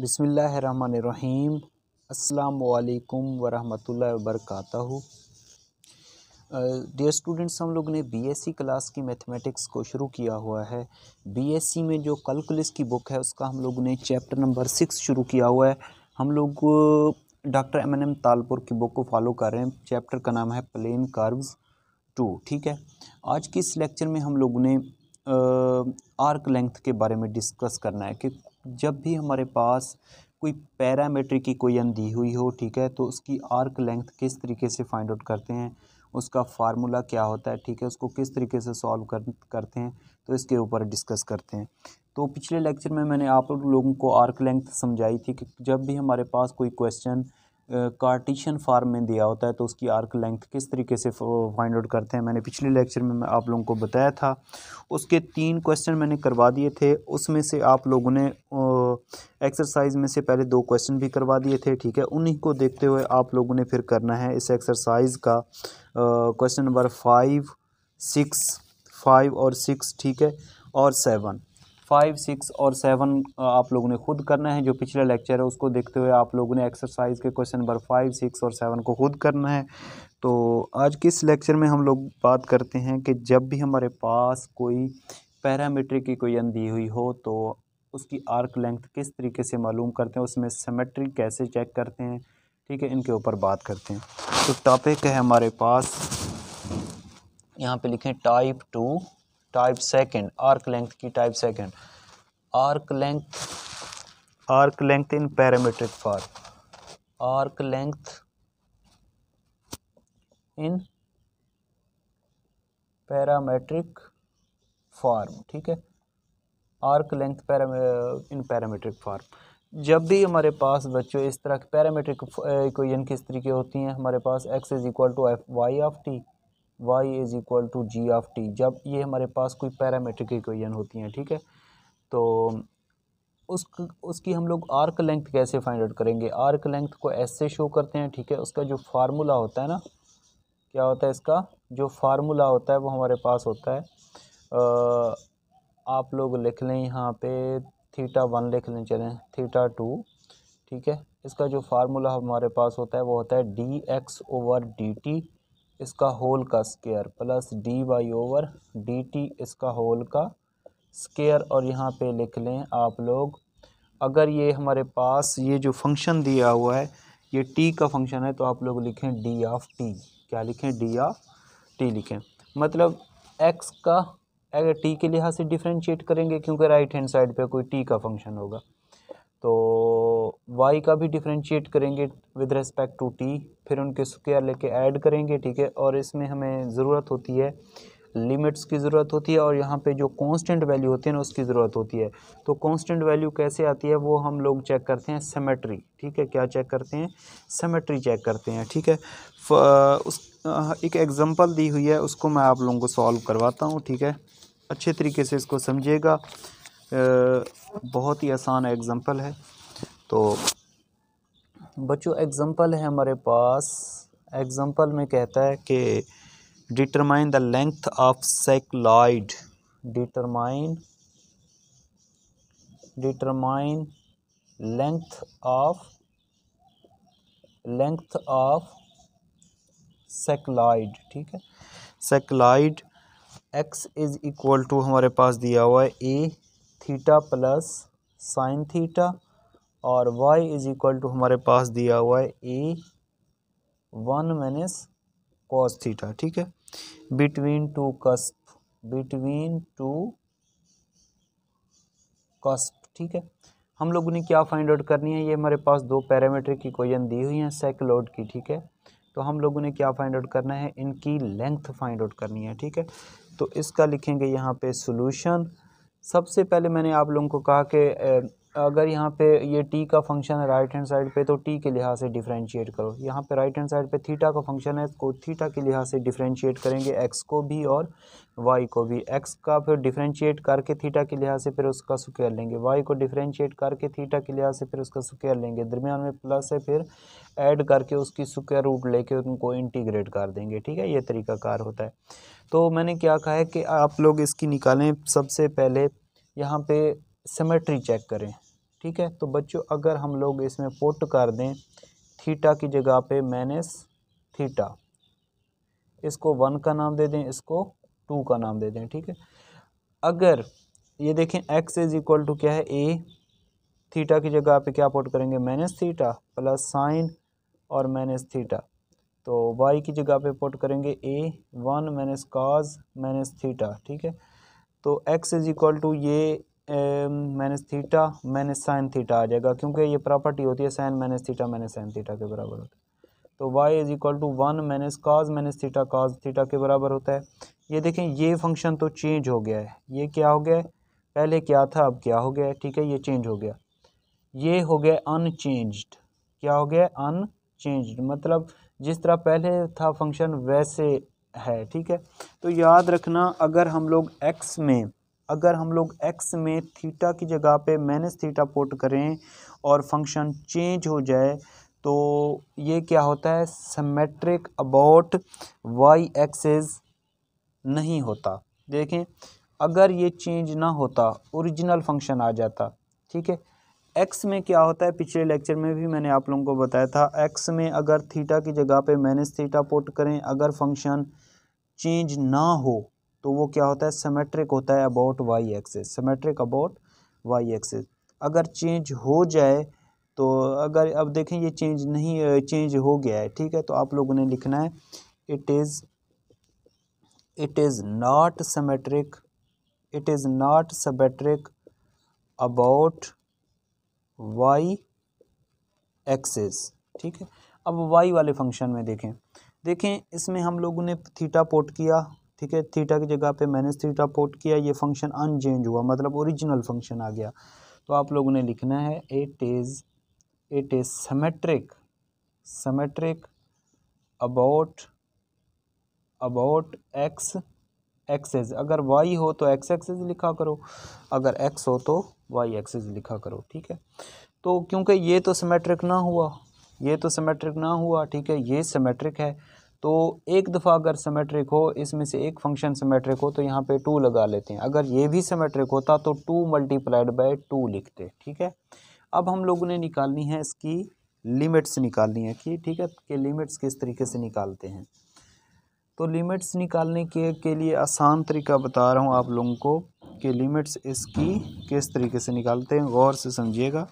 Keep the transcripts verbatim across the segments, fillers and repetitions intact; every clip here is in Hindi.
बिस्मिल्लाहिर्रहमानिर्रहीम अस्सलामुअलैकुम वरहमतुल्लाहि वबरकातहू। डियर स्टूडेंट्स, हम लोग ने बीएससी क्लास की मैथमेटिक्स को शुरू किया हुआ है। बीएससी में जो कैलकुलस की बुक है उसका हम लोग ने चैप्टर नंबर सिक्स शुरू किया हुआ है। हम लोग doctor M N M Talpur की बुक को फॉलो कर रहे हैं। चैप्टर का नाम है प्लेन कर्व्स टू। ठीक है, आज के इस लेक्चर में हम लोग ने आर्क लेंथ के बारे में डिस्कस करना है कि जब भी हमारे पास कोई पैरामीट्रिक इक्वेशन दी हुई हो, ठीक है, तो उसकी आर्क लेंथ किस तरीके से फाइंड आउट करते हैं, उसका फार्मूला क्या होता है, ठीक है, उसको किस तरीके से सॉल्व कर करते हैं, तो इसके ऊपर डिस्कस करते हैं। तो पिछले लेक्चर में मैंने आप लोगों को आर्क लेंथ समझाई थी कि जब भी हमारे पास कोई क्वेश्चन कार्टिशियन फार्म में दिया होता है तो उसकी आर्क लेंथ किस तरीके से फाइंड आउट करते हैं। मैंने पिछले लेक्चर में मैं आप लोगों को बताया था। उसके तीन क्वेश्चन मैंने करवा दिए थे, उसमें से आप लोगों ने एक्सरसाइज में से पहले दो क्वेश्चन भी करवा दिए थे, ठीक है। उन्हीं को देखते हुए आप लोगों ने फिर करना है इस एक्सरसाइज का question number five six five और सिक्स ठीक है, और सेवन फाइव सिक्स और सेवन आप लोगों ने खुद करना है। जो पिछला लेक्चर है उसको देखते हुए आप लोगों ने एक्सरसाइज के क्वेश्चन नंबर फाइव सिक्स और सेवन को खुद करना है। तो आज के इस लेक्चर में हम लोग बात करते हैं कि जब भी हमारे पास कोई पैरामीट्रिक इक्वेशन दी हुई हो तो उसकी आर्क लेंथ किस तरीके से मालूम करते हैं, उसमें सिमेट्री कैसे चेक करते हैं, ठीक है, इनके ऊपर बात करते हैं। तो टॉपिक है हमारे पास, यहाँ पर लिखें type two type second arc length की type second arc length arc length in parametric form arc length in parametric form ठीक है, arc length in parametric form. जब भी हमारे पास बच्चों इस तरह के पैरामीट्रिक इक्वेशन किस तरीके होती हैं, हमारे पास x is equal to f y of t, y is equal to g of t, जब ये हमारे पास कोई पैरामीट्रिक इक्वेशन होती हैं, ठीक है, तो उस उसकी हम लोग आर्क लेंथ कैसे फाइंड आउट करेंगे। आर्क लेंथ को ऐसे शो करते हैं, ठीक है। उसका जो फार्मूला होता है ना, क्या होता है इसका जो फार्मूला होता है वो हमारे पास होता है, आ, आप लोग लिख लें यहाँ पे थीटा वन लिख लें, चलें थीटा टू ठीक है। इसका जो फार्मूला हमारे पास होता है वो होता है d x over d t इसका होल का square plus d y over d t इसका होल का स्केयर। और यहाँ पे लिख लें आप लोग, अगर ये हमारे पास ये जो फंक्शन दिया हुआ है ये टी का फंक्शन है तो आप लोग लिखें डी ऑफ टी, क्या लिखें डी ऑफ टी लिखें, मतलब एक्स का अगर टी के लिहाज से डिफ्रेंशिएट करेंगे क्योंकि राइट हैंड साइड पे कोई टी का फंक्शन होगा, तो वाई का भी डिफ्रेंशिएट करेंगे विद रिस्पेक्ट टू टी, फिर उनके स्क्वायर लेके ऐड करेंगे, ठीक है। और इसमें हमें ज़रूरत होती है लिमिट्स की ज़रूरत होती है, और यहाँ पे जो कांस्टेंट वैल्यू होती है ना उसकी ज़रूरत होती है। तो कांस्टेंट वैल्यू कैसे आती है वो हम लोग चेक करते हैं सिमेट्री, ठीक है, क्या चेक करते हैं, सिमेट्री चेक करते हैं, ठीक है। उस एक एग्जाम्पल दी हुई है उसको मैं आप लोगों को सॉल्व करवाता हूँ, ठीक है, अच्छे तरीके से इसको समझिएगा, बहुत ही आसान एग्जाम्पल है। तो बच्चों एग्जाम्पल है हमारे पास, एग्जाम्पल में कहता है कि determine the length of cycloid, determine determine length of length of cycloid ठीक है। Cycloid x is equal to हमारे पास दिया हुआ है a theta plus sine theta, और y इज़ इक्वल टू हमारे पास दिया हुआ है a one minus cos theta ठीक है। Between two cusp between two cusp ठीक है। हम लोगों ने क्या फाइंड आउट करनी है, ये हमारे पास दो पैरामीट्रिक इक्वेशन दी हुई हैं साइक्लोइड की, ठीक है। तो हम लोगों ने क्या फाइंड आउट करना है, इनकी लेंथ फाइंड आउट करनी है, ठीक है। तो इसका लिखेंगे यहाँ पे सोल्यूशन। सबसे पहले मैंने आप लोगों को कहा कि अगर यहाँ पे ये t का फंक्शन है राइट हैंड साइड पे तो t के लिहाज से डिफरेंशिएट करो, यहाँ पे राइट हैंड साइड पे थीटा का फंक्शन है तो थीटा के लिहाज से डिफरेंशिएट करेंगे x को भी और y को भी। x का फिर डिफरेंशिएट करके थीटा के लिहाज से फिर उसका स्क्वायर लेंगे, y को डिफरेंशिएट करके थीटा के लिहाज से फिर उसका स्क्वायर लेंगे, दरमियान में प्लस है फिर ऐड करके उसकी स्क्वायर रूट लेके उनको इंटीग्रेट कर देंगे, ठीक है, ये तरीकाकार होता है। तो मैंने क्या कहा है कि आप लोग इसकी निकालें, सबसे पहले यहाँ पे सिमेट्री चेक करें, ठीक है। तो बच्चों अगर हम लोग इसमें पुट कर दें थीटा की जगह पे माइनस थीटा, इसको वन का नाम दे दें, इसको टू का नाम दे दें, ठीक है। अगर ये देखें एक्स इज इक्वल टू क्या है ए, थीटा की जगह पे क्या पुट करेंगे माइनस थीटा प्लस साइन और माइनस थीटा। तो वाई की जगह पे पुट करेंगे a one minus cos minus theta, ठीक है। तो एक्स इज इक्वल टू ये minus theta minus sine theta आ जाएगा, क्योंकि ये प्रॉपर्टी होती है sine minus theta minus sine theta के बराबर होता है। तो y is equal to one minus cos minus theta cos theta के बराबर होता है। ये देखें ये फंक्शन तो चेंज हो गया है, ये क्या हो गया है, पहले क्या था अब क्या हो गया है, ठीक है। ये चेंज हो गया, ये हो गया अनचेंज्ड, क्या हो गया अनचेंज्ड, मतलब जिस तरह पहले था फंक्शन वैसे है, ठीक है। तो याद रखना अगर हम लोग x में अगर हम लोग x में थीटा की जगह पे माइनस थीटा पुट करें और फंक्शन चेंज हो जाए तो ये क्या होता है सिमेट्रिक अबाउट y एक्सेस नहीं होता। देखें अगर ये चेंज ना होता ओरिजिनल फंक्शन आ जाता, ठीक है। एक्स में क्या होता है, पिछले लेक्चर में भी मैंने आप लोगों को बताया था, एक्स में अगर थीटा की जगह पे माइनस थीटा पुट करें अगर फंक्शन चेंज ना हो तो वो क्या होता है सिमेट्रिक होता है about Y axis, symmetric about Y axis. अगर चेंज हो जाए तो अगर अब देखें ये चेंज नहीं चेंज हो गया है, ठीक है। तो आप लोगों ने लिखना है it is it is not symmetric it is not symmetric about Y axis, ठीक है। अब वाई वाले फंक्शन में देखें देखें इसमें हम लोगों ने थीटा पोट किया, ठीक है, थीटा की जगह पे माइनस थीटा पोट किया, ये फंक्शन अनचेंज हुआ मतलब ओरिजिनल फंक्शन आ गया। तो आप लोगों ने लिखना है it is it is symmetric symmetric about about x axis. अगर वाई हो तो एक्स एक्सेस लिखा करो, अगर एक्स हो तो वाई एक्सेस लिखा करो, ठीक है। तो क्योंकि ये तो सिमेट्रिक ना हुआ ये तो सिमेट्रिक ना हुआ ठीक है, ये सिमेट्रिक है। तो एक दफ़ा अगर सिमेट्रिक हो, इसमें से एक फंक्शन सिमेट्रिक हो तो यहाँ पे टू लगा लेते हैं। अगर ये भी सिमेट्रिक होता तो टू मल्टीप्लाइड बाई टू लिखते, ठीक है। अब हम लोगों ने निकालनी है इसकी लिमिट्स निकालनी है कि ठीक है कि लिमिट्स किस तरीके से निकालते हैं। तो लिमिट्स निकालने के के लिए आसान तरीका बता रहा हूँ आप लोगों को कि लिमिट्स इसकी किस तरीके से निकालते हैं, गौर से समझिएगा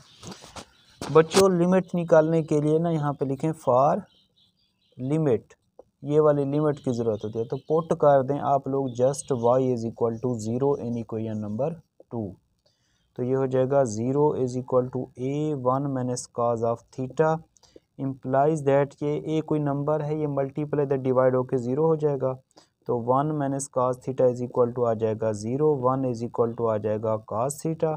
बच्चों। लिमिट निकालने के लिए ना यहाँ पे लिखें फॉर लिमिट, ये वाली लिमिट की ज़रूरत होती है। तो पुट कर दें आप लोग just y is equal to zero in equation number two. तो ये हो जाएगा zero is equal to a one minus cos of theta implies that ये ए कोई नंबर है, ये मल्टीप्लाई दैट डिवाइड होकर ज़ीरो हो जाएगा। तो one minus cos theta is equal to आ जाएगा zero, one is equal to आ जाएगा काज थीटा,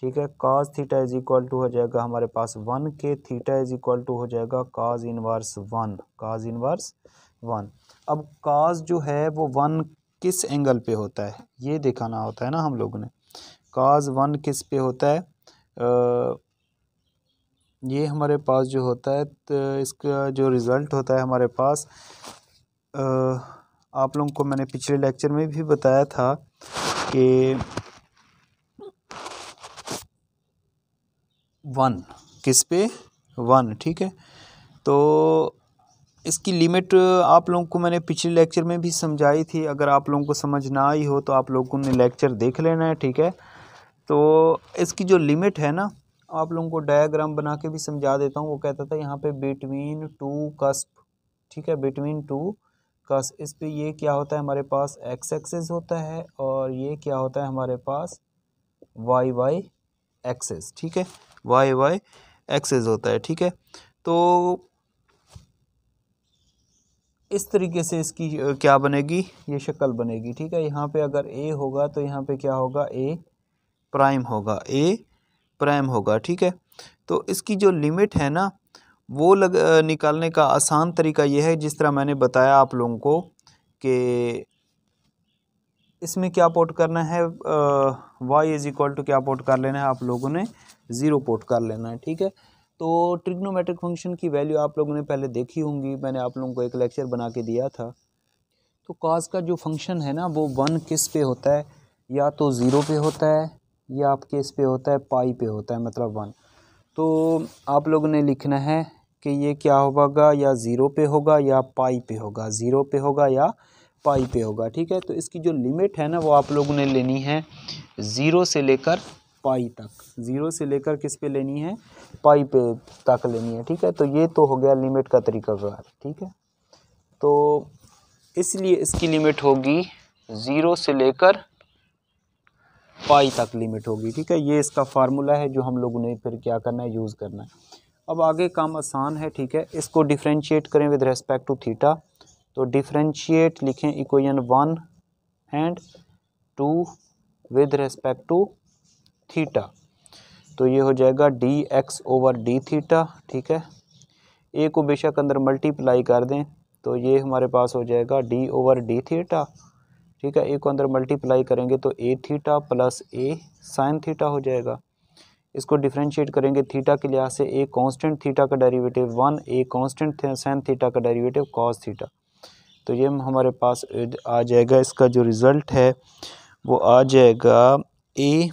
ठीक है। Cos theta is equal to हो जाएगा हमारे पास वन के, थीटा इज़ इक्वल टू हो जाएगा cos inverse one cos inverse one. अब काज जो है वो वन किस एंगल पे होता है ये दिखाना होता है ना हम लोगों ने, काज वन किस पे होता है, आ, ये हमारे पास जो होता है तो इसका जो रिज़ल्ट होता है हमारे पास आ, आप लोगों को मैंने पिछले लेक्चर में भी बताया था कि वन किस पे वन, ठीक है। तो इसकी लिमिट आप लोगों को मैंने पिछले लेक्चर में भी समझाई थी, अगर आप लोगों को समझ ना आई हो तो आप लोगों ने लेक्चर देख लेना है, ठीक है। तो इसकी जो लिमिट है ना आप लोगों को डायग्राम बना के भी समझा देता हूँ। वो कहता था यहाँ पे बिटवीन टू कस्प, ठीक है, बिटवीन टू कस्प, इस पे ये क्या होता है हमारे पास एक्स एक्सेस होता है और ये क्या होता है हमारे पास वाई वाई एक्सेस, ठीक है, वाई वाई एक्सेस होता है, ठीक है। तो इस तरीके से इसकी क्या बनेगी, ये शक्ल बनेगी, ठीक है। यहाँ पे अगर ए होगा तो यहाँ पे क्या होगा ए प्राइम होगा, ए प्राइम होगा, ठीक है। तो इसकी जो लिमिट है ना वो लग निकालने का आसान तरीका ये है, जिस तरह मैंने बताया आप लोगों को कि इसमें क्या पोट करना है, वाई इज इक्वल टू क्या पोट कर लेना है आप लोगों ने ज़ीरो पोट कर लेना है, ठीक है। तो ट्रिग्नोमेट्रिक फंक्शन की वैल्यू आप लोगों ने पहले देखी होंगी, मैंने आप लोगों को एक लेक्चर बना के दिया था। तो कॉस का जो फंक्शन है ना वो वन किस पे होता है, या तो ज़ीरो पे होता है ये आपके इस पे होता है, पाई पे होता है, मतलब वन। तो आप लोगों ने लिखना है कि ये क्या होगा, या ज़ीरो पे होगा या पाई पे होगा, ज़ीरो पे होगा या पाई पे होगा, ठीक है। तो इसकी जो लिमिट है ना वो आप लोगों ने लेनी है ज़ीरो से लेकर पाई तक, ज़ीरो से लेकर किस पे लेनी है, पाई पे तक लेनी है, ठीक है। तो ये तो हो गया लिमिट का तरीकाकार, ठीक है। तो इसलिए इसकी लिमिट होगी ज़ीरो से लेकर पाई तक लिमिट होगी, ठीक है। ये इसका फार्मूला है जो हम लोगों ने फिर क्या करना है, यूज़ करना है। अब आगे काम आसान है, ठीक है। इसको डिफ्रेंशिएट करें विद रेस्पेक्ट टू थीटा, तो डिफ्रेंशिएट लिखें equation one and two with respect to theta. तो ये हो जाएगा d x over d theta, ठीक है। ए को बेशक अंदर मल्टीप्लाई कर दें तो ये हमारे पास हो जाएगा डी ओवर डी थीटा, ठीक है। ए को अंदर मल्टीप्लाई करेंगे तो a theta plus a sine theta हो जाएगा। इसको डिफ्रेंशिएट करेंगे थीटा के लिहाज से, ए कांस्टेंट थीटा का derivative one, a constant sine theta का डेरिवेटिव कॉस थीटा। तो ये हमारे पास आ जाएगा, इसका जो रिज़ल्ट है वो आ जाएगा a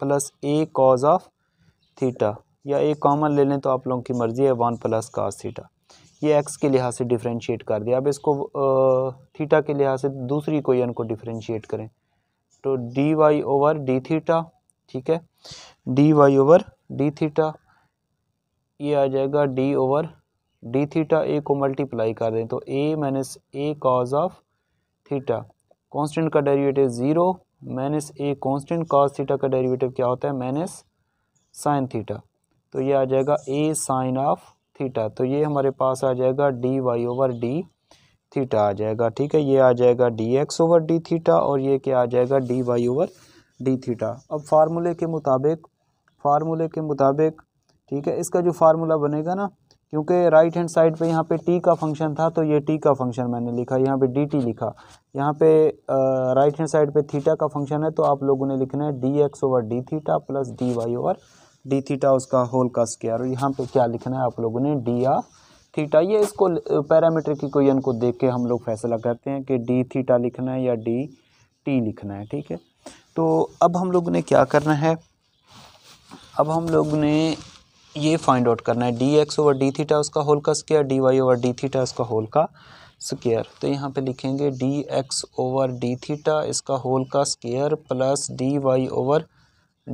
plus a cos of theta, या ए कॉमन ले लें तो आप लोगों की मर्ज़ी है, वन प्लस कॉस थीटा। ये एक्स के लिहाज से डिफ्रेंशिएट कर दिया। अब इसको थीटा के लिहाज से दूसरी कोई इनको डिफ्रेंशिएट करें तो d y over d theta, ठीक है, d y over d theta, ये आ जाएगा d over d theta. A को मल्टीप्लाई कर दें तो a minus a cos of theta, constant का derivative zero minus a constant cos theta का डेरिवेटिव क्या होता है, माइनस साइन थीटा। तो ये आ जाएगा ए साइन ऑफ थीटा। तो ये हमारे पास आ जाएगा d y over d theta आ जाएगा, ठीक है। ये आ जाएगा d x over d theta और ये क्या आ जाएगा d y over d theta. अब फार्मूले के मुताबिक फार्मूले के मुताबिक ठीक है, इसका जो फार्मूला बनेगा ना, क्योंकि राइट हैंड साइड पे यहाँ पे टी का फंक्शन था तो ये टी का फंक्शन मैंने लिखा, यहाँ पे डी टी लिखा। यहाँ पे राइट हैंड साइड पे थीटा का फंक्शन है तो आप लोगों ने लिखना है d x over d theta plus d y over d theta उसका होल का स्क्वायर। और यहाँ पे क्या लिखना है आप लोगों ने, डी आ थीटा। ये इसको पैरामीट्रिक इक्वेशन को देख के हम लोग फैसला करते हैं कि डी थीटा लिखना है या डी टी लिखना है, ठीक है। तो अब हम लोगों ने क्या करना है, अब हम लोग ने ये फाइंड आउट करना है d x over d theta उसका होल का square, d y over d theta उसका होल का स्क्वायर। तो यहाँ पे लिखेंगे d x over d theta इसका होल का square plus d y over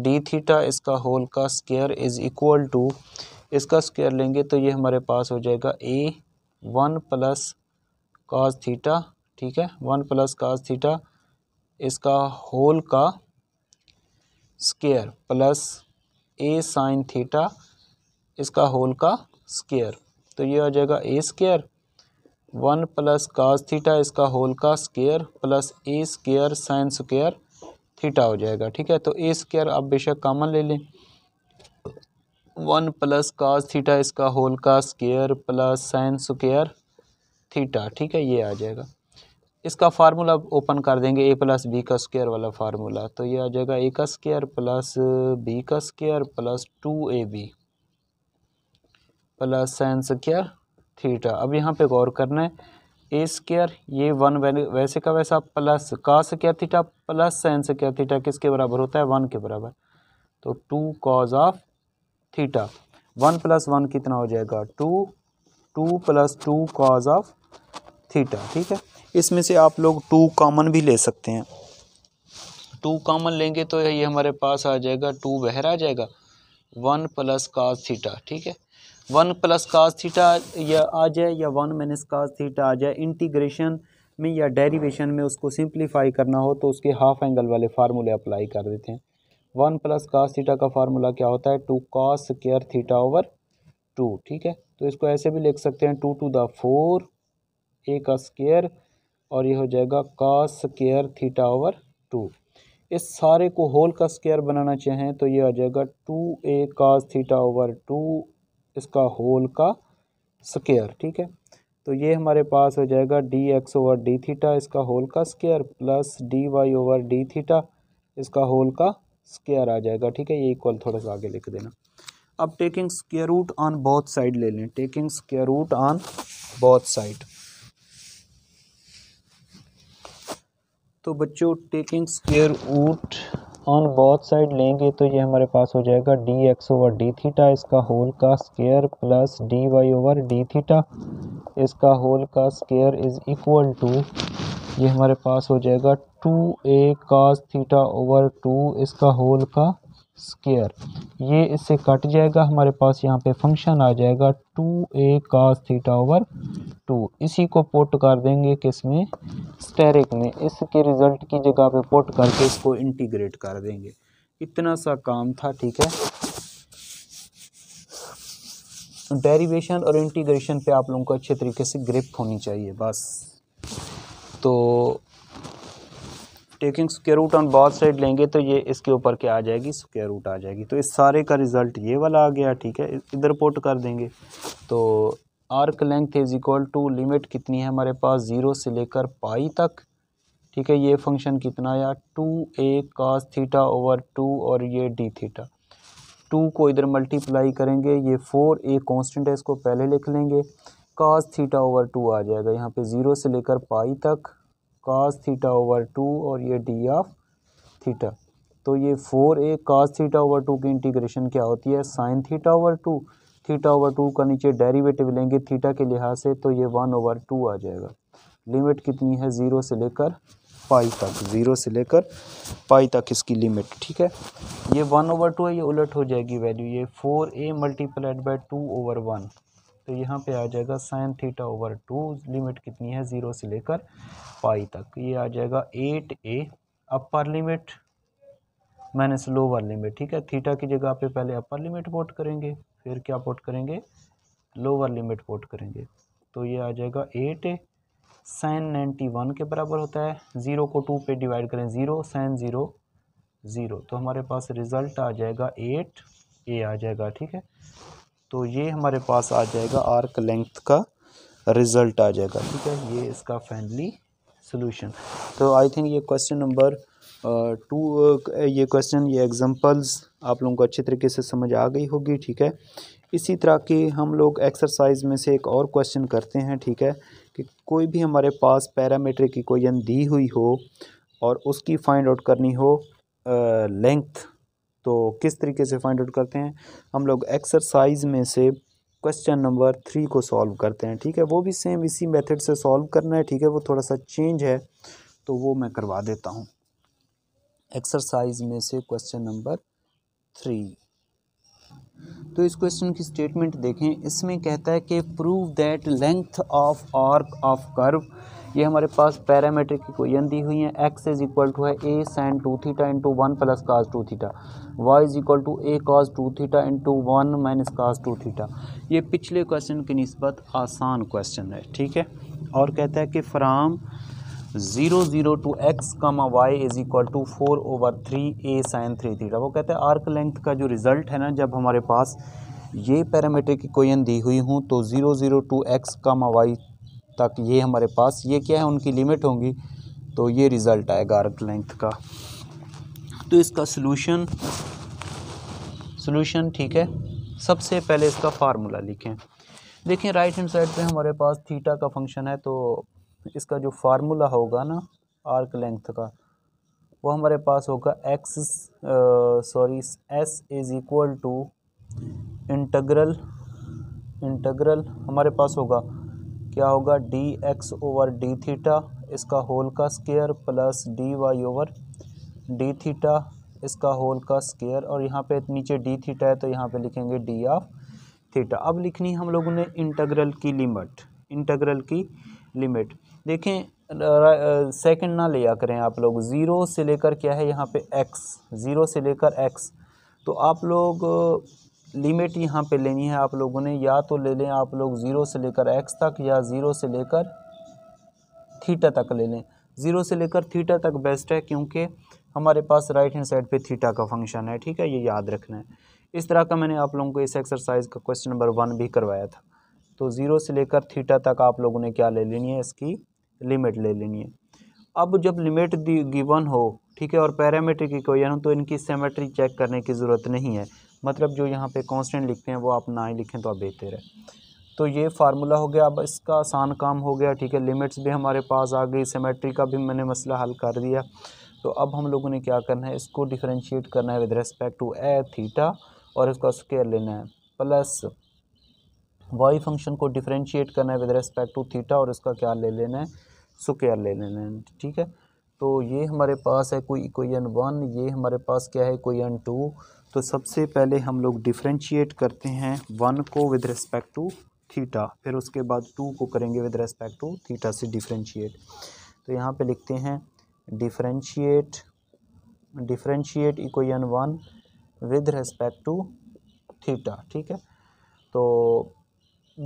d theta इसका होल का स्क्वायर इज़ इक्वल टू, इसका स्क्वायर लेंगे तो ये हमारे पास हो जाएगा a one plus cos theta, ठीक है, वन प्लस कॉस थीटा इसका होल का square plus a sine theta इसका होल का स्क्वायर। तो ये हो जाएगा a square one plus cos theta इसका होल का square plus a square sine square theta हो जाएगा, ठीक है। तो ए स्क्वायर आप बेशक कॉमन ले लें, वन प्लस कॉस थीटा इसका होल का square plus sine square theta, ठीक है, ये आ जाएगा। इसका फार्मूला ओपन कर देंगे ए प्लस बी का स्क्वायर वाला फार्मूला, तो ये आ जाएगा ए का स्क्वायर प्लस बी का square plus two a b plus sine square theta. अब यहाँ पे गौर करना है, ए स्क्वायर ये वन वैसे का वैसा plus cos square theta plus sine square theta किसके बराबर होता है, वन के बराबर। तो two cos of theta, one plus one कितना हो जाएगा two, two plus two cos of theta, ठीक है। इसमें से आप लोग टू कॉमन भी ले सकते हैं, टू कॉमन लेंगे तो ये हमारे पास आ जाएगा टू बाहर आ जाएगा, वन प्लस कॉस थीटा, ठीक है। वन प्लस कॉस थीटा या आ जाए या वन माइनस कॉस थीटा आ जाए, इंटीग्रेशन में या डेरिवेशन में उसको सिंप्लीफाई करना हो तो उसके हाफ एंगल वाले फार्मूले अप्लाई कर देते हैं। वन प्लस कॉस थीटा का फार्मूला क्या होता है, two cos square theta over two, ठीक है। तो इसको ऐसे भी लिख सकते हैं, two two the four a का स्क्वायर और ये हो जाएगा cos square theta over two. इस सारे को होल का स्क्वायर बनाना चाहें तो ये आ जाएगा two a cos theta over two इसका होल का स्क्वायर, ठीक है। तो ये हमारे पास हो जाएगा d x over d theta इसका होल का square plus d y over d theta इसका होल का स्क्वायर आ जाएगा, ठीक है। ये इक्वल थोड़ा सा आगे लिख देना। अब taking square root on both side ले लें, taking square root on both side. तो बच्चों taking square root on both side लेंगे तो ये हमारे पास हो जाएगा d x over d theta इसका होल का square plus d y over d theta इसका होल का स्केयर इज इक्वल टू ये हमारे पास हो जाएगा two a cos theta over two इसका होल का स्केयर। ये इससे कट जाएगा, हमारे पास यहाँ पे फंक्शन आ जाएगा two a cos theta over two. इसी को पुट कर देंगे किस में, स्टेरिक में। इसके रिज़ल्ट की जगह पे पुट करके इसको इंटीग्रेट कर देंगे। इतना सा काम था, ठीक है। डेरिवेशन और इंटीग्रेशन पे आप लोगों को अच्छे तरीके से ग्रिप होनी चाहिए बस। तो taking square root on both side लेंगे तो ये इसके ऊपर क्या आ जाएगी, स्क्वायर रूट आ जाएगी। तो इस सारे का रिज़ल्ट ये वाला आ गया, ठीक है। इधर पुट कर देंगे तो arc length is equal to limit कितनी है हमारे पास, ज़ीरो से लेकर पाई तक, ठीक है। ये फंक्शन कितना आया, two a cos theta over two और ये डी थीटा। टू को इधर मल्टीप्लाई करेंगे, ये फोर ए कॉन्स्टेंट है इसको पहले लिख लेंगे। कास थीटा ओवर टू आ जाएगा यहाँ पे ज़ीरो से लेकर पाई तक, कास थीटा ओवर टू और ये डी ऑफ थीटा। तो ये four a cos theta over two की इंटीग्रेशन क्या होती है, sine theta over two. Theta over two का नीचे डेरिवेटिव लेंगे थीटा के लिहाज से, तो ये वन ओवर टू आ जाएगा। लिमिट कितनी है, ज़ीरो से लेकर पाई तक, ज़ीरो से लेकर पाई तक इसकी लिमिट, ठीक है। ये वन ओवर टू है, ये उलट हो जाएगी वैल्यू। ये four a multiplied by two over one, तो यहाँ पे आ जाएगा sine theta over two. Limit कितनी है, ज़ीरो से लेकर पाई तक। ये आ जाएगा eight a upper limit minus lower limit, ठीक है। थीटा की जगह पे पहले अपर लिमिट पोट करेंगे, फिर क्या पोट करेंगे, लोअर लिमिट पोट करेंगे। तो ये आ जाएगा eight a sine ninety one के बराबर होता है। ज़ीरो को टू पे डिवाइड करें, ज़ीरो साइन ज़ीरो ज़ीरो, तो हमारे पास रिज़ल्ट आ जाएगा एट ए आ जाएगा, ठीक है। तो ये हमारे पास आ जाएगा आर्क लेंथ का रिज़ल्ट आ जाएगा, ठीक है। ये इसका फाइनली सॉल्यूशन। तो आई थिंक ये क्वेश्चन नंबर टू, ये क्वेश्चन, ये एग्जांपल्स आप लोगों को अच्छे तरीके से समझ आ गई होगी, ठीक है। इसी तरह के हम लोग एक्सरसाइज में से एक और क्वेश्चन करते हैं, ठीक है, कि कोई भी हमारे पास पैरामीट्रिक इक्वेशन दी हुई हो और उसकी फाइंड आउट करनी हो लेंथ, तो किस तरीके से फाइंड आउट करते हैं। हम लोग एक्सरसाइज में से क्वेश्चन नंबर थ्री को सॉल्व करते हैं, ठीक है। वो भी सेम इसी मेथड से सॉल्व करना है, ठीक है। वो थोड़ा सा चेंज है, तो वो मैं करवा देता हूँ। एक्सरसाइज में से क्वेश्चन नंबर थ्री, तो इस क्वेश्चन की स्टेटमेंट देखें। इसमें कहता है कि prove that length of arc of curve, ये हमारे पास पैरामीट्रिक इक्वेशन दी हुई है। एक्स इज इक्वल टू है a sine two theta into one plus cos two theta, y is equal to a cos two theta into one minus cos two theta. ये पिछले क्वेश्चन की निस्बत आसान क्वेश्चन है, ठीक है। और कहता है कि from zero zero to x comma y is equal to four over three a sine three theta. वो कहता है आर्क लेंथ का जो रिज़ल्ट है ना, जब हमारे पास ये पैरामीट्रिक इक्वेशन दी हुई हूँ तो zero zero to x comma y तक ये हमारे पास ये क्या है, उनकी लिमिट होंगी, तो ये रिज़ल्ट आएगा आर्क लेंथ का। तो इसका सलूशन सलूशन ठीक है। सबसे पहले इसका फार्मूला लिखें। देखें राइट हैंड साइड पे हमारे पास थीटा का फंक्शन है, तो इसका जो फार्मूला होगा ना आर्क लेंथ का, वो हमारे पास होगा x sorry s is equal to integral integral हमारे पास होगा क्या होगा, d x over d theta इसका होल का square plus d y over d theta इसका होल का स्केयर। और यहाँ पे नीचे डी थीटा है तो यहाँ पे लिखेंगे डी ऑफ थीटा। अब लिखनी हम लोगों ने इंटीग्रल की लिमिट, इंटीग्रल की लिमिट देखें। सेकंड ना लिया करें आप लोग, ज़ीरो से लेकर क्या है यहाँ पे एक्स, ज़ीरो से लेकर एक्स, तो आप लोग लिमिट यहाँ पे लेनी है। आप लोगों ने या तो ले लें आप लोग ज़ीरो से लेकर एक्स तक, या ज़ीरो से लेकर थीटा तक ले लें। ज़ीरो से लेकर थीटा तक बेस्ट है, क्योंकि हमारे पास राइट हैंड साइड पे थीटा का फंक्शन है, ठीक है। ये याद रखना है। इस तरह का मैंने आप लोगों को इस एक्सरसाइज का क्वेश्चन नंबर वन भी करवाया था। तो ज़ीरो से लेकर थीटा तक आप लोगों ने क्या ले लेनी है, इसकी लिमिट ले लेनी है। अब जब लिमिट गिवन हो, ठीक है, और पैरामीट्रिक इक्वेशन हो, तो इनकी सिमेट्री चेक करने की ज़रूरत नहीं है। मतलब जो यहाँ पे कांस्टेंट लिखते हैं वो आप ना ही लिखें तो आप बेहतर है। तो ये फार्मूला हो गया, अब इसका आसान काम हो गया, ठीक है। लिमिट्स भी हमारे पास आ गई, सिमेट्री का भी मैंने मसला हल कर दिया। तो अब हम लोगों ने क्या करना है, इसको डिफरेंशिएट करना है with respect to a theta और इसका स्क्वायर लेना है, प्लस वाई फंक्शन को डिफरेंशिएट करना है विद रेस्पेक्ट टू थीटा और इसका क्या ले लेना है, स्क्वायर ले लेना है। ठीक है, तो ये हमारे पास है कोई इक्वेशन वन, ये हमारे पास क्या है इक्वेशन टू। तो सबसे पहले हम लोग डिफरेंशिएट करते हैं वन को विद रेस्पेक्ट टू थीटा, फिर उसके बाद टू को करेंगे विद रेस्पेक्ट टू थीटा से डिफरेंशिएट। तो यहाँ पे लिखते हैं differentiate differentiate equation one with respect to theta. ठीक है, तो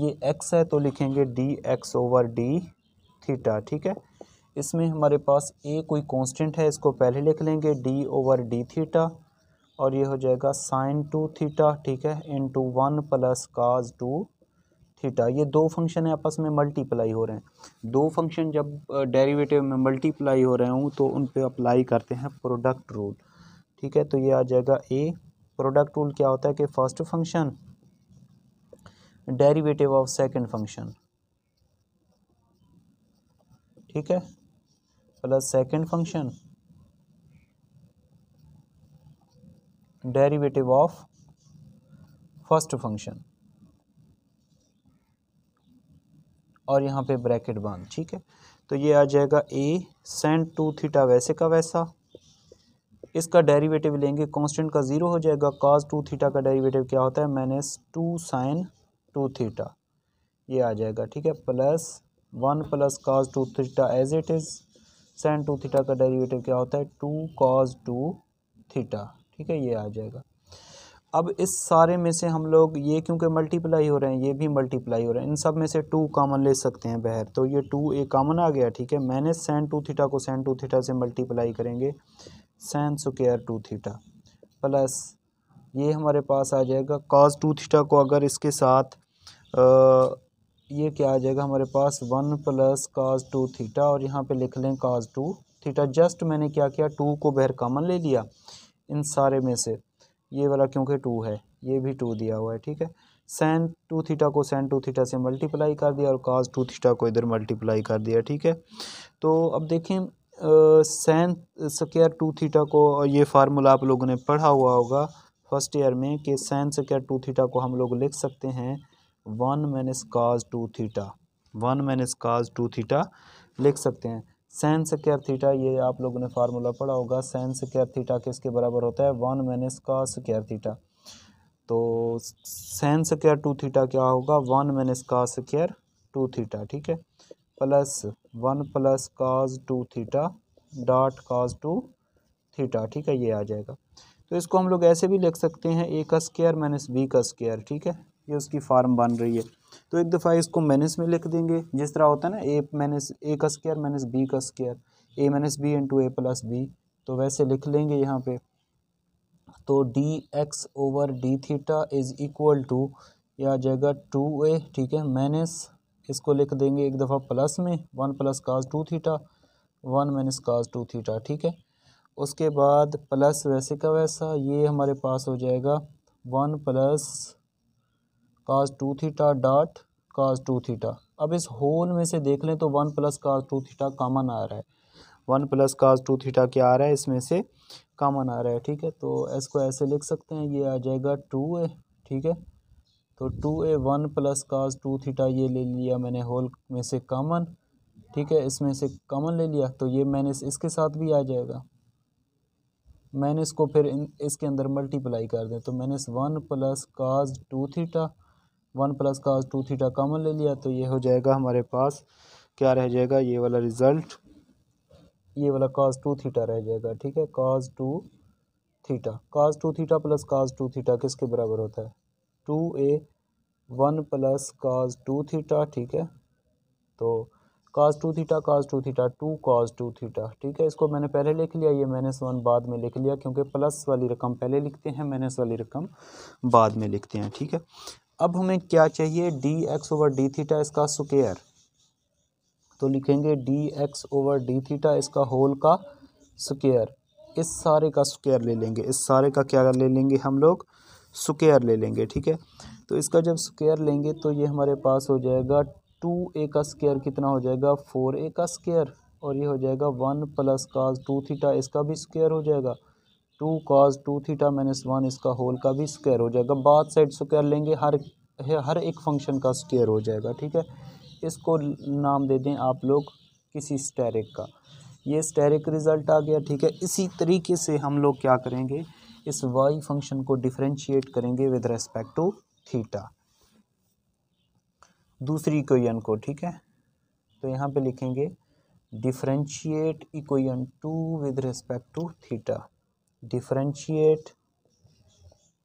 ये x है तो लिखेंगे d x over d theta. ठीक है, इसमें हमारे पास a कोई कांस्टेंट है, इसको पहले लिख लेंगे d ओवर d थीटा और ये हो जाएगा साइन टू थीटा। ठीक है, into one plus cos two theta. ये दो फंक्शन है आपस में मल्टीप्लाई हो रहे हैं, दो फंक्शन जब डेरिवेटिव में मल्टीप्लाई हो रहे हों तो उन पे अप्लाई करते हैं प्रोडक्ट रूल। ठीक है, तो ये आ जाएगा a। प्रोडक्ट रूल क्या होता है कि first function derivative of second function. ठीक है, plus second function derivative of first function और यहाँ पे ब्रैकेट बंद। ठीक है, तो ये आ जाएगा a sin टू थीटा वैसे का वैसा, इसका डेरिवेटिव लेंगे, कांस्टेंट का ज़ीरो हो जाएगा। cos टू थीटा का डेरिवेटिव क्या होता है, minus two sin two theta, ये आ जाएगा। ठीक है, plus one plus cos two theta as it is. sin two theta का डेरिवेटिव क्या होता है, टू cos टू थीटा। ठीक है, ये आ जाएगा। अब इस सारे में से हम लोग ये क्योंकि मल्टीप्लाई हो रहे हैं, ये भी मल्टीप्लाई हो रहे हैं, इन सब में से टू कामन ले सकते हैं बाहर, तो ये टू ए कामन आ गया। ठीक है, माइनस सैन टू थीटा को सैन टू थीटा से मल्टीप्लाई करेंगे, San square two theta, plus ये हमारे पास आ जाएगा कॉस टू थीटा को अगर इसके साथ आ, ये क्या आ जाएगा हमारे पास one plus cos two theta और यहाँ पर लिख लें कॉस टू थीटा। जस्ट मैंने क्या किया, टू को बाहर कामन ले लिया इन सारे में से, ये वाला क्योंकि टू है ये भी टू दिया हुआ है। ठीक है, सैन टू थीटा को सैन टू थीटा से मल्टीप्लाई कर दिया और काज टू थीटा को इधर मल्टीप्लाई कर दिया। ठीक है, तो अब देखें सैन स्क्वायर टू थीटा को, ये फार्मूला आप लोगों ने पढ़ा हुआ होगा फर्स्ट ईयर में कि सैन स्क्वायर टू थीटा को हम लोग लिख सकते हैं one minus cos two theta, one minus cos two theta लिख सकते हैं। सैन स्क्वायर थीटा, ये आप लोगों ने फार्मूला पढ़ा होगा, सैन स्क्वायर थीटा किसके बराबर होता है, one minus cos square theta. तो सैन स्क्वायर टू थीटा क्या होगा, one minus cos square two theta. ठीक है, plus one plus cos two theta dot cos two theta. ठीक है, ये आ जाएगा। तो इसको हम लोग ऐसे भी लिख सकते हैं, ए का स्क्वायर माइनस बी का स्क्वायर। ठीक है, ये उसकी फार्म बन रही है। तो एक दफ़ा इसको माइनस में लिख देंगे, जिस तरह होता है ना ए माइनस ए का स्क्वायर माइनस बी का square, a minus b into a plus b, तो वैसे लिख लेंगे यहाँ पे। तो d x over d theta is equal to, ये आ जाएगा टू ए। ठीक है, माइनस इसको लिख देंगे एक दफ़ा प्लस में, one plus cos two theta, one minus cos two theta. ठीक है, उसके बाद प्लस वैसे का वैसा, ये हमारे पास हो जाएगा one plus cos two theta dot cos two theta. अब इस होल में से देख लें तो one plus cos two theta common आ रहा है, one plus cos two theta क्या आ रहा है, इसमें से कामन आ रहा है। ठीक है, तो इसको ऐसे लिख सकते हैं, ये आ जाएगा टू ए। ठीक है, तो two a one plus cos two theta, ये ले लिया मैंने होल में से कामन। ठीक है, इसमें से कामन ले लिया, तो ये माइनस इसके साथ भी आ जाएगा, माइनस को फिर इन, इसके अंदर मल्टीप्लाई कर दें, तो minus one plus cos two theta, one plus cos two theta common ले लिया, तो ये हो जाएगा हमारे पास क्या रह जाएगा, ये वाला रिज़ल्ट, ये वाला काज टू थीटा रह जाएगा। ठीक है, cos two theta, cos two theta plus cos two theta किसके बराबर होता है, two a one plus cos two theta. ठीक है, तो cos two theta cos two theta two cos two theta. ठीक है, इसको मैंने पहले लिख लिया, ये माइनस वन बाद में लिख लिया, क्योंकि प्लस वाली रकम पहले लिखते हैं, माइनस वाली रकम बाद में लिखते हैं। ठीक है, अब हमें क्या चाहिए, d x over d theta इसका स्क्वायर, तो लिखेंगे d x over d theta इसका होल का स्क्वायर, इस सारे का स्क्वायर ले लेंगे, इस सारे का क्या ले लेंगे हम लोग, स्क्वायर ले लेंगे। ठीक है, तो इसका जब स्क्वायर लेंगे तो ये हमारे पास हो जाएगा टू ए का स्क्वायर कितना हो जाएगा, फोर ए का स्क्वायर और ये हो जाएगा one plus cos two theta, इसका भी स्क्वायर हो जाएगा two cos two theta minus one, इसका होल का भी स्क्वायर हो जाएगा। बाद साइड स्क्वायर लेंगे, हर हर एक फंक्शन का स्क्वायर हो जाएगा। ठीक है, इसको नाम दे दें आप लोग किसी स्टेरिक का। ये स्टेरिक रिज़ल्ट आ गया। ठीक है, इसी तरीके से हम लोग क्या करेंगे, इस वाई फंक्शन को डिफरेंशिएट करेंगे विद रेस्पेक्ट टू थीटा, दूसरी इक्वेशन को। ठीक है, तो यहाँ पे लिखेंगे differentiate equation two with respect to theta, differentiate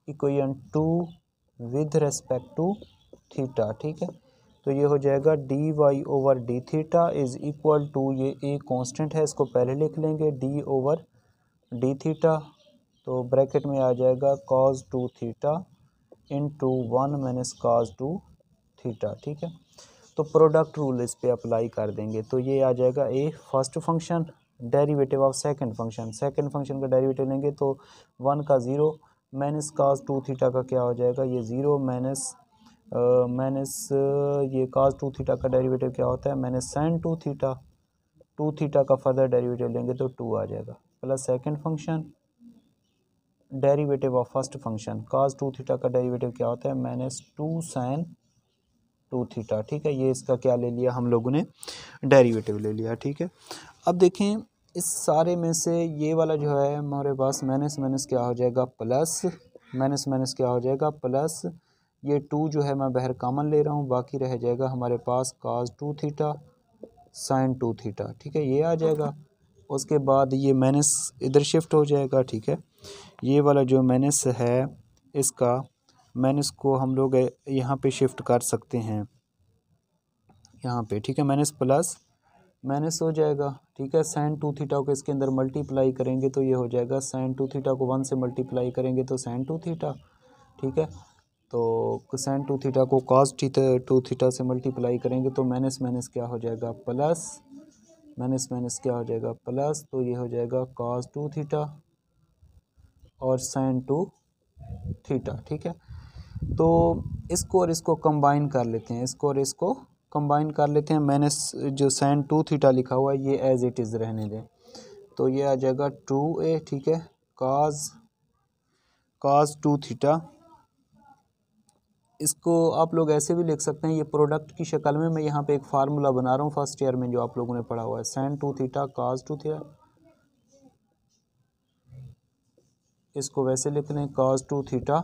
equation two with respect to theta. ठीक है, तो ये हो जाएगा d y over d theta is equal to, ये ए कांस्टेंट है इसको पहले लिख लेंगे, डी ओवर डी थीटा, तो ब्रैकेट में आ जाएगा cos two theta in to one minus cos two theta. ठीक है, तो प्रोडक्ट रूल इस पर अप्लाई कर देंगे, तो ये आ जाएगा a first function derivative of second function, second function का डेरिवेटिव लेंगे तो वन का zero minus cos two theta का क्या हो जाएगा, ये ज़ीरो माइनस माइनस ये काज टू थीटा का डेरिवेटिव क्या होता है minus sine two theta, two theta का फर्दर डेरिवेटिव लेंगे तो टू आ जाएगा, plus second function derivative of first function, cos two theta का डेरिवेटिव क्या होता है minus two sine two theta. ठीक है, ये इसका क्या ले लिया हम लोगों ने, डेरिवेटिव ले लिया। ठीक है, अब देखें इस सारे में से ये वाला जो है हमारे पास माइनस माइनस क्या हो जाएगा प्लस, माइनस माइनस क्या हो जाएगा प्लस, ये टू जो है मैं बाहर कॉमन ले रहा हूँ, बाकी रह जाएगा हमारे पास cos two theta sine two theta. ठीक है, ये आ जाएगा, उसके बाद ये माइनस इधर शिफ्ट हो जाएगा। ठीक है, ये वाला जो माइनस है इसका माइनस को हम लोग यहाँ पे शिफ्ट कर सकते हैं यहाँ पे। ठीक है, माइनस प्लस माइनस हो जाएगा। ठीक है, साइन टू थीटा को इसके अंदर मल्टीप्लाई करेंगे तो ये हो जाएगा साइन टू थीटा को वन से मल्टीप्लाई करेंगे तो साइन टू थीटा। ठीक है, तो साइन टू थीटा को कॉस थीटा टू थीटा से मल्टीप्लाई करेंगे तो माइनस माइनस क्या हो जाएगा प्लस, माइनस माइनस क्या हो जाएगा प्लस, तो ये हो जाएगा कॉस टू थीटा और साइन टू थीटा। ठीक है, तो इसको और इसको कंबाइन कर लेते हैं, इसको और इसको कंबाइन कर लेते हैं, माइनस जो साइन टू थीटा लिखा हुआ है ये एज इट इज़ रहने दें, तो ये आ जाएगा टू ए। ठीक है, काज काज टू थीटा, इसको आप लोग ऐसे भी लिख सकते हैं, ये प्रोडक्ट की शक्ल में मैं यहाँ पे एक फार्मूला बना रहा हूँ फर्स्ट ईयर में जो आप लोगों ने पढ़ा हुआ है, sine two theta cos two theta, इसको वैसे लिख लें cos two theta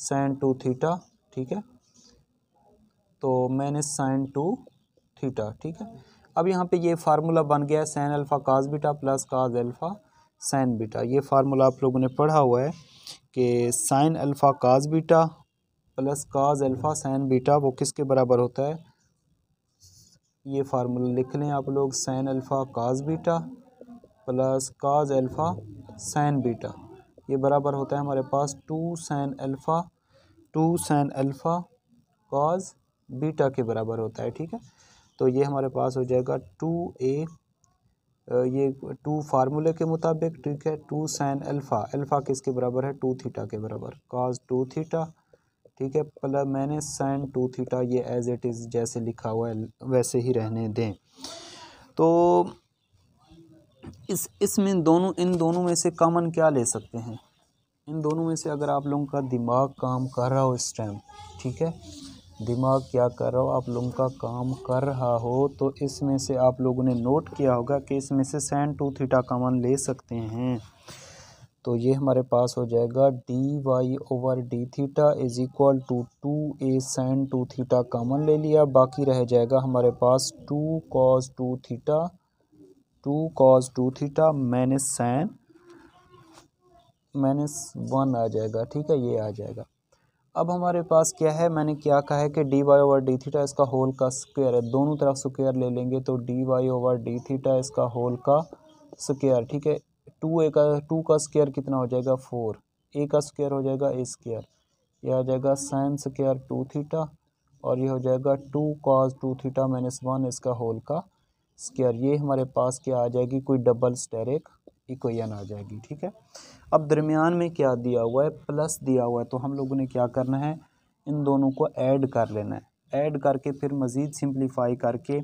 sine two theta. ठीक है, तो मैंने साइन टू थीटा। ठीक है, अब यहाँ पे ये फार्मूला बन गया है sine alpha cos beta plus cos alpha sine beta, ये फार्मूला आप लोगों ने पढ़ा हुआ है कि sine alpha cos beta plus cos alpha sine beta वो किसके बराबर होता है, ये फार्मूला लिख लें आप लोग, sine alpha cos beta plus cos alpha sine beta, ये बराबर होता है हमारे पास two sine alpha two sine alpha cos beta के बराबर होता है। ठीक है, तो ये हमारे पास हो जाएगा टू ए, ये टू फार्मूले के मुताबिक। ठीक है, टू साइन अल्फ़ा, अल्फ़ा किसके बराबर है टू थीटा के बराबर, कॉज टू थीटा। ठीक है, प्लस मैंने साइन टू थीटा, ये एज इट इज़ जैसे लिखा हुआ है वैसे ही रहने दें। तो इस इसमें दोनों इन दोनों में से कॉमन क्या ले सकते हैं, इन दोनों में से अगर आप लोगों का दिमाग काम कर रहा हो इस टाइम, ठीक है, दिमाग क्या कर रहा हो आप लोगों का काम कर रहा हो, तो इसमें से आप लोगों ने नोट किया होगा कि इसमें से साइन टू थीटा कॉमन ले सकते हैं, तो ये हमारे पास हो जाएगा d y over d theta is equal to two a sine two theta common ले लिया, बाकी रह जाएगा हमारे पास two cos two theta, two cos two theta minus sine minus one आ जाएगा। ठीक है, ये आ जाएगा। अब हमारे पास क्या है, मैंने क्या कहा है कि d y over d theta इसका होल का स्क्वायर है, दोनों तरफ स्क्वायर ले लेंगे तो d y over d theta इसका होल का स्क्वायर। ठीक है, टू ए का टू का स्क्वायर कितना हो जाएगा फोर, ए का स्क्वायर हो जाएगा ए स्क्वायर, यह आ जाएगा साइन स्क्वायर टू थीटा और ये हो जाएगा two cos two theta minus one इसका होल का स्क्वायर। ये हमारे पास क्या आ जाएगी, कोई डबल स्टेरिक इक्वेशन आ जाएगी। ठीक है, अब दरमियान में क्या दिया हुआ है, प्लस दिया हुआ है, तो हम लोगों ने क्या करना है, इन दोनों को ऐड कर लेना है, ऐड करके फिर मज़ीद सिंपलीफाई करके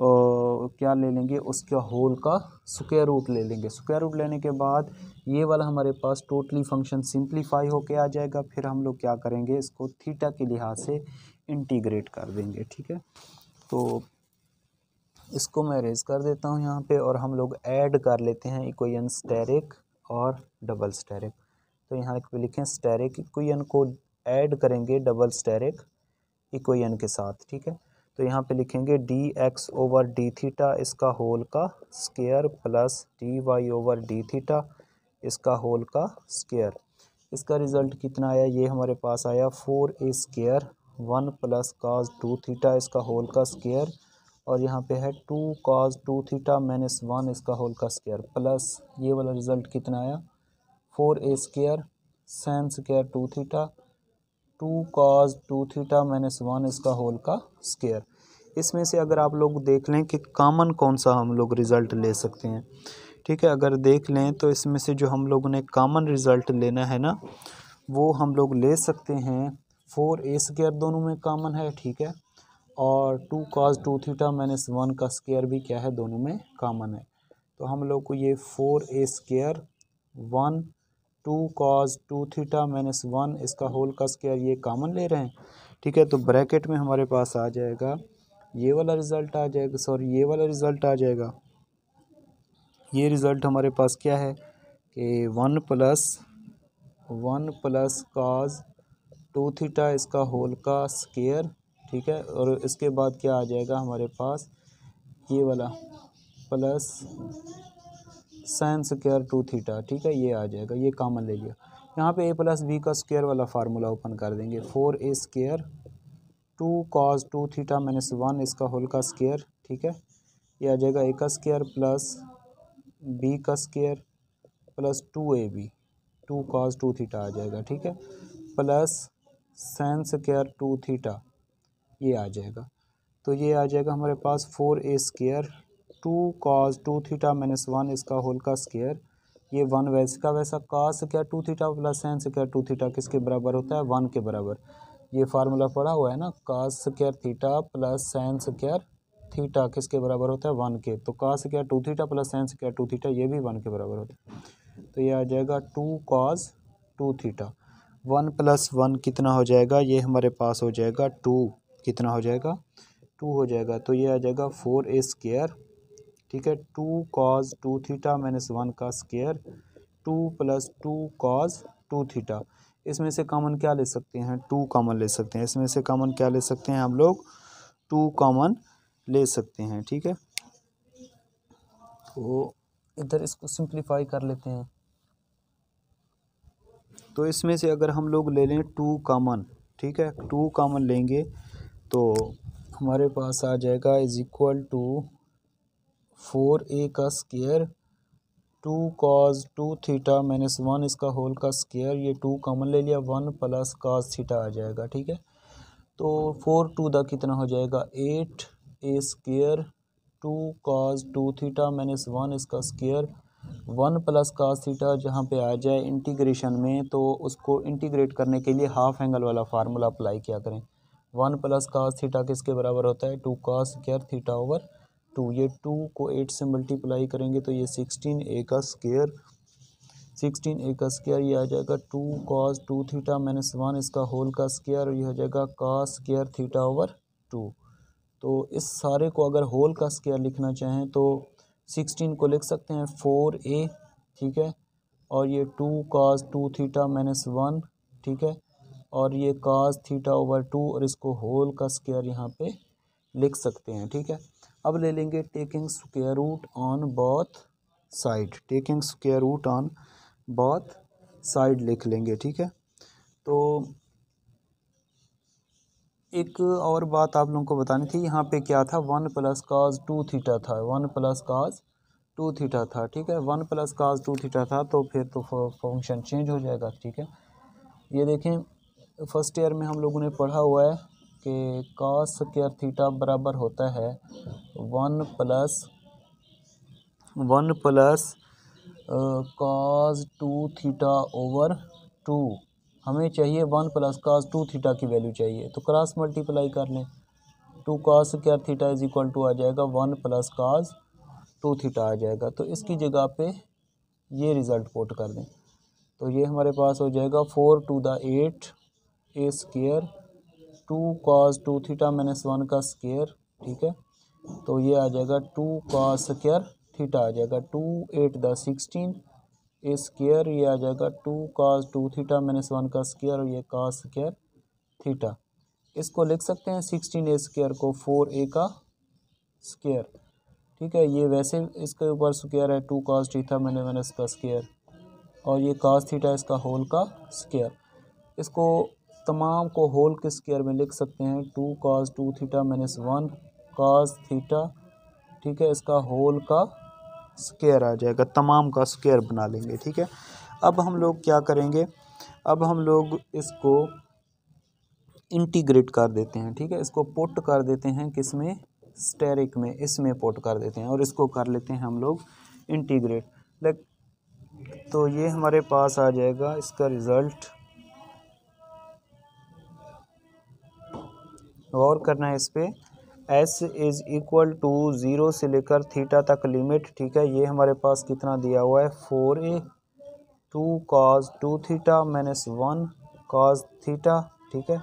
क्या ले लेंगे, उसका होल का स्क्वायर रूट ले लेंगे। स्क्वायर रूट लेने के बाद ये वाला हमारे पास टोटली फंक्शन सिंप्लीफाई होके आ जाएगा। फिर हम लोग क्या करेंगे, इसको थीटा के लिहाज से इंटीग्रेट कर देंगे। ठीक है, तो इसको मैं रेज कर देता हूँ यहाँ पे, और हम लोग ऐड कर लेते हैं इक्वेशन स्टेरिक और डबल स्टेरिक। तो यहाँ पे लिखें स्टेरिक इक्वेशन को ऐड करेंगे डबल स्टेरिक इक्वेशन के साथ। ठीक है, तो यहाँ पे लिखेंगे d x over d theta इसका होल का square plus d y over d theta इसका होल का स्क्वायर। इसका रिज़ल्ट कितना आया, ये हमारे पास आया four a square one plus cos two theta इसका होल का स्क्वायर, और यहाँ पे है two cos two theta minus one इसका होल का स्क्वायर प्लस ये वाला रिज़ल्ट कितना आया four a square San square two theta two cos two theta minus one इसका होल का स्क्वायर। इसमें से अगर आप लोग देख लें कि कॉमन कौन सा हम लोग रिज़ल्ट ले सकते हैं। ठीक है, अगर देख लें तो इसमें से जो हम लोगों ने कॉमन रिज़ल्ट लेना है ना, वो हम लोग ले सकते हैं। फोर ए स्क्वायर दोनों में कॉमन है, ठीक है, और two cos two theta minus one का स्क्वायर भी क्या है, दोनों में कॉमन है। तो हम लोग को ये four a square one two cos two theta minus one इसका होल का स्क्वायर ये कॉमन ले रहे हैं। ठीक है, तो ब्रैकेट में हमारे पास आ जाएगा ये वाला रिज़ल्ट आ जाएगा, सॉरी ये वाला रिज़ल्ट आ जाएगा। ये रिज़ल्ट हमारे पास क्या है कि one plus one plus cos two theta इसका होल का स्क्वायर। ठीक है, और इसके बाद क्या आ जाएगा हमारे पास, ये वाला plus sine square two theta. ठीक है, ये आ जाएगा, ये कॉमन ले लिया। यहाँ पे ए प्लस बी का स्क्वायर वाला फार्मूला ओपन कर देंगे, four a square two cos two theta minus one इसका होल का स्क्वायर। ठीक है, ये आ जाएगा ए का स्क्वायर प्लस बी का square plus two a b two cos two theta आ जाएगा। ठीक है, plus sine square two theta ये आ जाएगा। तो ये आ जाएगा हमारे पास four a square two cos two theta minus one इसका होल का स्क्वायर। ये वन वैसे का वैसा कॉस क्या two theta plus sine square two theta किसके बराबर होता है, वन के बराबर। ये फार्मूला पड़ा हुआ है ना, cos square theta plus sine square theta किसके बराबर होता है, वन के। तो cos square two theta plus sine square two theta ये भी वन के बराबर होता है। तो ये आ जाएगा two cos two theta, one plus one कितना हो जाएगा, ये हमारे पास हो जाएगा टू, कितना हो जाएगा टू हो जाएगा। तो ये आ जाएगा फोर ए स्क्वायर, ठीक है, two cos two theta minus one का square two plus two cos two theta. इसमें से कॉमन क्या ले सकते हैं, टू कॉमन ले सकते हैं। इसमें से कॉमन क्या ले सकते हैं हम लोग, टू कॉमन ले सकते हैं। ठीक है, तो इधर इसको सिंप्लीफाई कर लेते हैं। तो इसमें से अगर हम लोग ले लें टू कॉमन, ठीक है, टू कॉमन लेंगे तो हमारे पास आ जाएगा is equal to four a का square two cos two theta minus one इसका होल का स्क्वायर, ये टू कॉमन ले लिया, वन प्लस कॉस थीटा आ जाएगा। ठीक है, तो फोर टू दा कितना हो जाएगा, eight a square two cos two theta minus one इसका square one plus cos theta. जहाँ पे आ जाए इंटीग्रेशन में, तो उसको इंटीग्रेट करने के लिए हाफ एंगल वाला फार्मूला अप्लाई किया करें। वन प्लस कॉस थीटा किसके बराबर होता है, two cos square theta over two. ये टू को एट से मल्टीप्लाई करेंगे तो ये सिक्सटीन ए का स्क्वायर, सिक्सटीन ए का स्क्वायर ये आ जाएगा two cos two theta minus one इसका होल का स्क्वायर, ये हो जाएगा cos square theta over two. तो इस सारे को अगर होल का स्क्वायर लिखना चाहें तो सिक्सटीन को लिख सकते हैं फोर ए, ठीक है, और ये two cos two theta minus one, ठीक है, और ये कॉस थीटा ओवर टू, और इसको होल का स्क्वायर यहाँ पे लिख सकते हैं। ठीक है, अब ले लेंगे taking square root on both side, taking square root on both side लिख लेंगे। ठीक है, तो एक और बात आप लोगों को बतानी थी, यहाँ पे क्या था, one plus cos two theta था, one plus cos two theta था। ठीक है, one plus cos two theta था, तो फिर तो फंक्शन चेंज हो जाएगा। ठीक है, ये देखें फर्स्ट ईयर में हम लोगों ने पढ़ा हुआ है कि कॉस स्क्वायर थीटा बराबर होता है one plus one plus cos two theta over two. हमें चाहिए one plus cos two theta की वैल्यू चाहिए, तो क्रॉस मल्टीप्लाई कर लें, two cos square theta is equal to आ जाएगा one plus cos two theta आ जाएगा। तो इसकी जगह पे ये रिज़ल्ट पुट कर दें तो ये हमारे पास हो जाएगा four to the eight a square two cos two theta minus one का स्क्वायर, ठीक है। तो ये आ जाएगा टू कॉस स्क्वायर थीटा आ जाएगा two eight the sixteen a square, ये आ जाएगा two cos two theta minus one का स्क्वायर और ये कॉस स्क्वायर थीटा। इसको लिख सकते हैं सिक्सटीन ए स्क्वायर को फोर ए का स्क्वायर, ठीक है। ये वैसे इसके ऊपर स्क्वायर है two cos theta minus one इसका स्क्वायर और ये कॉस थीटा इसका होल का स्क्वायर। इसको तमाम को होल के स्क्वायर में लिख सकते हैं two cos two theta minus one cos theta, ठीक है, इसका होल का स्क्वायर आ जाएगा। तमाम का स्क्वायर बना लेंगे, ठीक है। अब हम लोग क्या करेंगे, अब हम लोग इसको इंटीग्रेट कर देते हैं, ठीक है। इसको पुट कर देते हैं किसमें, स्टेरिक में, इसमें पुट कर देते हैं और इसको कर लेते हैं हम लोग इंटीग्रेट। लाइक तो ये हमारे पास आ जाएगा इसका रिज़ल्ट। गौर करना है इस पर, s is equal to zero से लेकर थीटा तक लिमिट, ठीक है। ये हमारे पास कितना दिया हुआ है, four a two cos two theta minus one cos theta, ठीक है।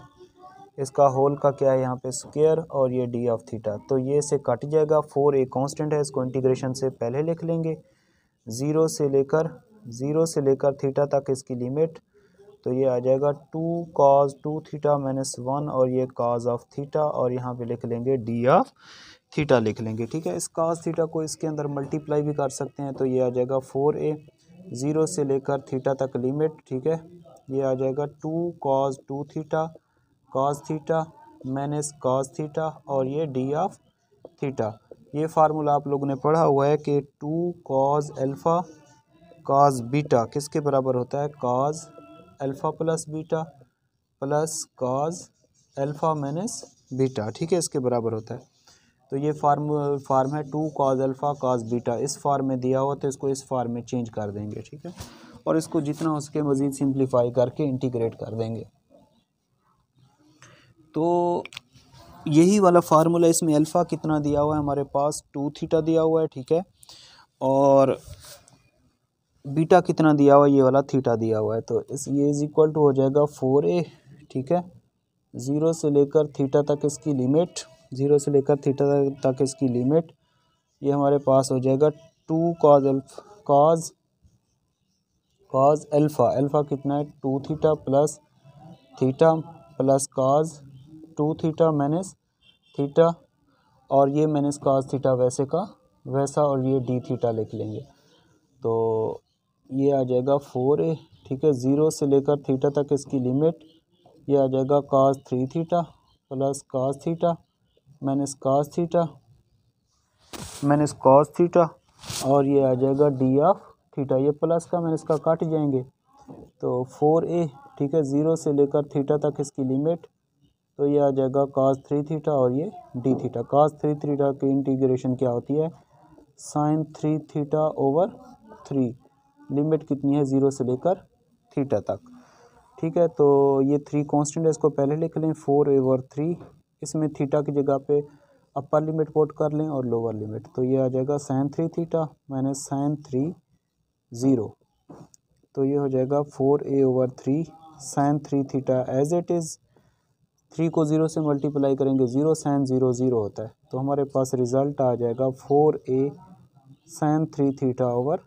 इसका होल का क्या है यहाँ पे स्क्वायर और ये डी ऑफ थीटा, तो ये से कट जाएगा। फोर ए कांस्टेंट है, इसको इंटीग्रेशन से पहले लिख लेंगे। ज़ीरो से लेकर ज़ीरो से लेकर थीटा तक इसकी लिमिट, तो ये आ जाएगा two cos two theta minus one और ये कॉस ऑफ थीटा और यहाँ पे लिख लेंगे डी ऑफ थीटा लिख लेंगे, ठीक है। इस कॉस थीटा को इसके अंदर मल्टीप्लाई भी कर सकते हैं, तो ये आ जाएगा फोर ए ज़ीरो से लेकर थीटा तक लिमिट, ठीक है। ये आ जाएगा two cos two theta cos theta minus cos theta और ये डी ऑफ थीटा। ये फार्मूला आप लोगों ने पढ़ा हुआ है कि two cos alpha cos beta किसके बराबर होता है, cos alpha plus beta plus cos alpha minus beta, ठीक है, इसके बराबर होता है। तो ये फार्म फार्म है two cos alpha cos beta, इस फार्म में दिया हुआ तो इसको इस फार्म में चेंज कर देंगे, ठीक है। और इसको जितना उसके मज़ीद सिंप्लीफाई करके इंटीग्रेट कर देंगे। तो यही वाला फार्मूला, इसमें अल्फ़ा कितना दिया हुआ है हमारे पास, टू थीटा दिया हुआ है, ठीक है, और बीटा कितना दिया हुआ है, ये वाला थीटा दिया हुआ है। तो इस ये इज इक्वल टू हो जाएगा फोर ए, ठीक है, ज़ीरो से लेकर थीटा तक इसकी लिमिट, ज़ीरो से लेकर थीटा तक इसकी लिमिट, ये हमारे पास हो जाएगा two cos alpha cos cos alpha, alpha कितना है two theta plus theta plus cos two theta minus theta और ये माइनस कॉस थीटा वैसे का वैसा और ये डी थीटा लिख लेंगे। तो ये आ जाएगा फोर ए, ठीक है, ज़ीरो से लेकर थीटा तक इसकी लिमिट, ये आ जाएगा cos three theta plus cos theta minus cos theta minus cos theta और ये आ जाएगा डी ऑफ थीटा। ये प्लस का माइनस का काट जाएंगे, तो फोर ए, ठीक है, ज़ीरो से लेकर थीटा तक इसकी लिमिट, तो ये आ जाएगा कॉस थ्री थीटा और ये d theta. Cos three theta की इंटीग्रेशन क्या होती है, sine three theta over three, limit कितनी है ज़ीरो से लेकर थीटा तक, ठीक है। तो ये थ्री कांस्टेंट है, इसको पहले लिख लें, फोर ओवर थ्री, इसमें थीटा की जगह पे अपर लिमिट पोट कर लें और लोअर लिमिट, तो ये आ जाएगा sine three theta minus sine three zero, तो ये हो जाएगा four a over three sine three theta as it is. Three को ज़ीरो से मल्टीप्लाई करेंगे, ज़ीरो साइन ज़ीरो ज़ीरो होता है, तो हमारे पास रिज़ल्ट आ जाएगा four a sine three theta over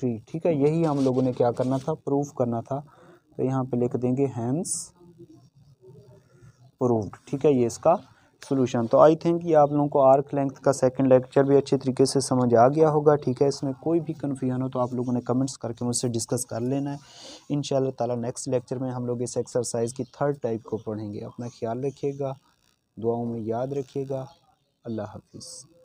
three, ठीक है। यही हम लोगों ने क्या करना था, प्रूफ करना था, तो यहाँ पे लिख देंगे हैंस प्रूव्ड, ठीक है, ये इसका सॉल्यूशन। तो आई थिंक ये आप लोगों को आर्क लेंथ का सेकंड लेक्चर भी अच्छे तरीके से समझ आ गया होगा, ठीक है। इसमें कोई भी कन्फ्यूजन हो तो आप लोगों ने कमेंट्स करके मुझसे डिस्कस कर लेना है। इंशाल्लाह ताला नेक्स्ट लेक्चर में हम लोग इस एक्सरसाइज की थर्ड टाइप को पढ़ेंगे। अपना ख्याल रखिएगा, दुआओं में याद रखिएगा, अल्लाह हाफिज़।